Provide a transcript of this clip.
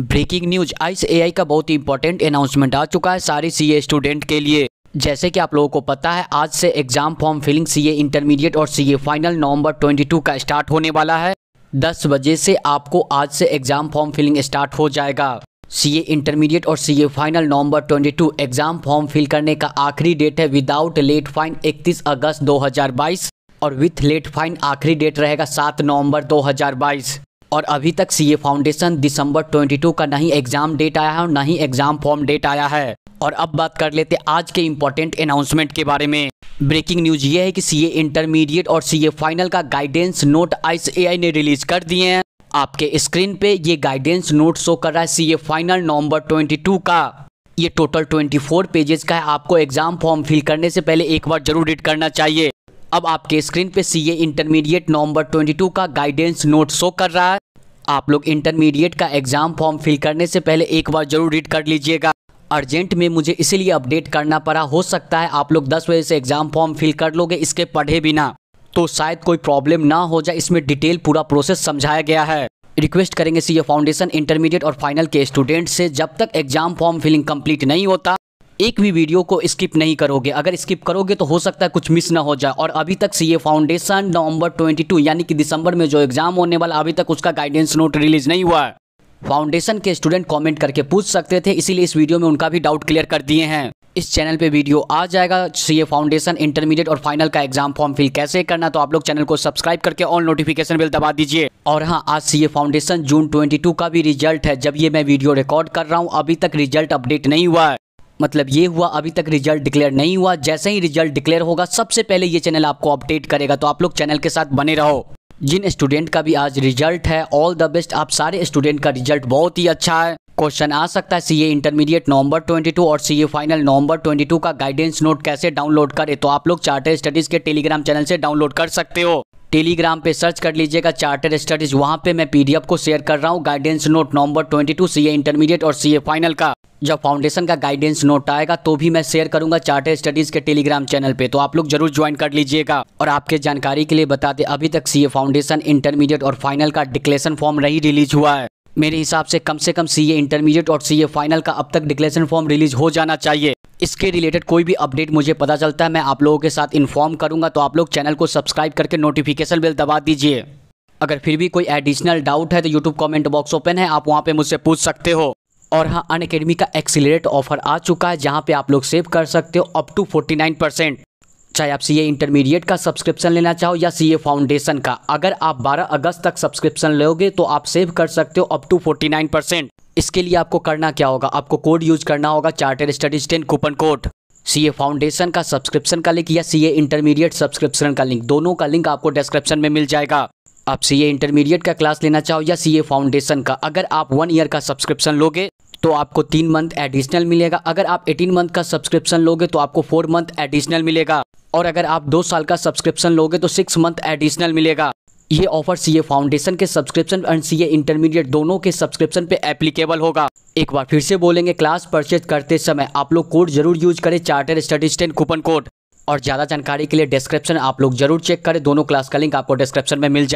Breaking news, ICAI का बहुत ही important announcement आ चुका है सारे सीए स्टूडेंट के लिए। जैसे कि आप लोगों को पता है, आज से exam form filling CA intermediate और सीए फाइनल नवंबर 22 का स्टार्ट होने वाला है। 10 बजे से आपको आज से एग्जाम फॉर्म फिलिंग स्टार्ट हो जाएगा। सीए इंटरमीडिएट और CA final November 22 exam form fill करने का आखिरी डेट है विदाउट लेट फाइन 31 अगस्त 2022 और विथ लेट फाइन आखिरी डेट रहेगा 7 नवंबर 2022। और अभी तक सीए फाउंडेशन दिसंबर 22 का नहीं एग्जाम डेट आया है और नहीं एग्जाम फॉर्म डेट आया है। और अब बात कर लेते हैं आज के इम्पोर्टेंट अनाउंसमेंट के बारे में। ब्रेकिंग न्यूज ये है कि सीए इंटरमीडिएट और सीए फाइनल का गाइडेंस नोट आईसीएआई ने रिलीज कर दिए हैं। आपके स्क्रीन पे ये गाइडेंस नोट शो कर रहा है सीए फाइनल नवंबर 22 का। ये टोटल 24 पेजेस का है। आपको एग्जाम फॉर्म फिल करने से पहले एक बार जरूर रीड करना चाहिए। अब आपके स्क्रीन पे सीए इंटरमीडिएट नवंबर 22 का गाइडेंस नोट शो कर रहा है। आप लोग इंटरमीडिएट का एग्जाम फॉर्म फिल करने से पहले एक बार जरूर रीड कर लीजिएगा। अर्जेंट में मुझे इसीलिए अपडेट करना पड़ा। हो सकता है आप लोग 10 बजे से एग्जाम फॉर्म फिल कर लोगे इसके पढ़े बिना, तो शायद कोई प्रॉब्लम ना हो जाए। इसमें डिटेल पूरा प्रोसेस समझाया गया है। रिक्वेस्ट करेंगे सीए फाउंडेशन इंटरमीडिएट और फाइनल के स्टूडेंट से, जब तक एग्जाम फॉर्म फिलिंग कंप्लीट नहीं होता एक भी वीडियो को स्किप नहीं करोगे। अगर स्किप करोगे तो हो सकता है कुछ मिस ना हो जाए। और अभी तक सीए फाउंडेशन नवंबर 22 यानी कि दिसंबर में जो एग्जाम होने वाला, अभी तक उसका गाइडेंस नोट रिलीज नहीं हुआ है। फाउंडेशन के स्टूडेंट कमेंट करके पूछ सकते थे, इसीलिए इस वीडियो में उनका भी डाउट क्लियर कर दिए हैं। इस चैनल पे वीडियो आ जाएगा सीए फाउंडेशन इंटरमीडिएट और फाइनल का एग्जाम फॉर्म फिल कैसे करना, तो आप लोग चैनल को सब्सक्राइब करके ऑल नोटिफिकेशन बेल दबा दीजिए। और हाँ, आज सीए फाउंडेशन जून 22 का भी रिजल्ट है। जब ये मैं वीडियो रिकॉर्ड कर रहा हूँ अभी तक रिजल्ट अपडेट नहीं हुआ है। मतलब ये हुआ अभी तक रिजल्ट डिक्लेयर नहीं हुआ। जैसे ही रिजल्ट डिक्लेयर होगा सबसे पहले ये चैनल आपको अपडेट करेगा, तो आप लोग चैनल के साथ बने रहो। जिन स्टूडेंट का भी आज रिजल्ट है, ऑल द बेस्ट। आप सारे स्टूडेंट का रिजल्ट बहुत ही अच्छा है। क्वेश्चन आ सकता है सीए इंटरमीडिएट नवंबर 22 और सीए फाइनल नवंबर 22 का गाइडेंस नोट कैसे डाउनलोड करें, तो आप लोग चार्टर्ड स्टडीज के टेलीग्राम चैनल से डाउनलोड कर सकते हो। टेलीग्राम पे सर्च कर लीजिएगा चार्टर्ड स्टडीज। वहाँ पे मैं पीडीएफ को शेयर कर रहा हूँ guidance note November 22 CA intermediate और सीए फाइनल का। जब फाउंडेशन का गाइडेंस नोट आएगा तो भी मैं शेयर करूंगा चार्टर्ड स्टडीज के टेलीग्राम चैनल पे, तो आप लोग जरूर ज्वाइन कर लीजिएगा। और आपके जानकारी के लिए बता दें, अभी तक सीए फाउंडेशन इंटरमीडिएट और फाइनल का डिक्लेरेशन फॉर्म नहीं रिलीज हुआ है। मेरे हिसाब से कम सीए इंटरमीडिएट और सीए फाइनल का अब तक डिक्लेरेशन फॉर्म रिलीज हो जाना चाहिए। इसके रिलेटेड कोई भी अपडेट मुझे पता चलता है मैं आप लोगों के साथ इन्फॉर्म करूंगा, तो आप लोग चैनल को सब्सक्राइब करके नोटिफिकेशन बेल दबा दीजिए। अगर फिर भी कोई एडिशनल डाउट है तो यूट्यूब कमेंट बॉक्स ओपन है, आप वहाँ पे मुझसे पूछ सकते हो। और हाँ, अनअकैडमी का एक्सीलरेट ऑफर आ चुका है, जहाँ पे आप लोग सेव कर सकते हो अप टू 49%। चाहे आप सीए इंटरमीडिएट का सब्सक्रिप्शन लेना चाहो या सीए फाउंडेशन का, अगर आप 12 अगस्त तक सब्सक्रिप्शन लोगे तो आप सेव कर सकते हो अप टू 49%। इसके लिए आपको करना क्या होगा, आपको कोड यूज करना होगा chartered studies 10 coupon code. CA foundation का सब्सक्रिप्शन का लिंक या सीए इंटरमीडिएट सब्सक्रिप्शन का लिंक, दोनों का लिंक आपको डिस्क्रिप्शन में मिल जाएगा। आप सीए इंटरमीडिएट का क्लास लेना चाहो या सीए फाउंडेशन का, अगर आप 1 ईयर का सब्सक्रिप्शन लोगे तो आपको 3 मंथ एडिशनल मिलेगा। अगर आप 18 मंथ का सब्सक्रिप्शन लोगे तो आपको 4 मंथ एडिशनल मिलेगा। और अगर आप 2 साल का सब्सक्रिप्शन लोगे तो 6 मंथ एडिशनल मिलेगा। ये ऑफर सीए फाउंडेशन के सब्सक्रिप्शन और सीए इंटरमीडिएट दोनों के सब्सक्रिप्शन पे एप्लीकेबल होगा। एक बार फिर से बोलेंगे, क्लास परचेज करते समय आप लोग कोड जरूर यूज करें चार्टर्ड स्टडीज 10 कूपन कोड। और ज़्यादा जानकारी के लिए डिस्क्रिप्शन आप लोग जरूर चेक करें, दोनों क्लास का लिंक आपको डिस्क्रिप्शन में मिल जाए।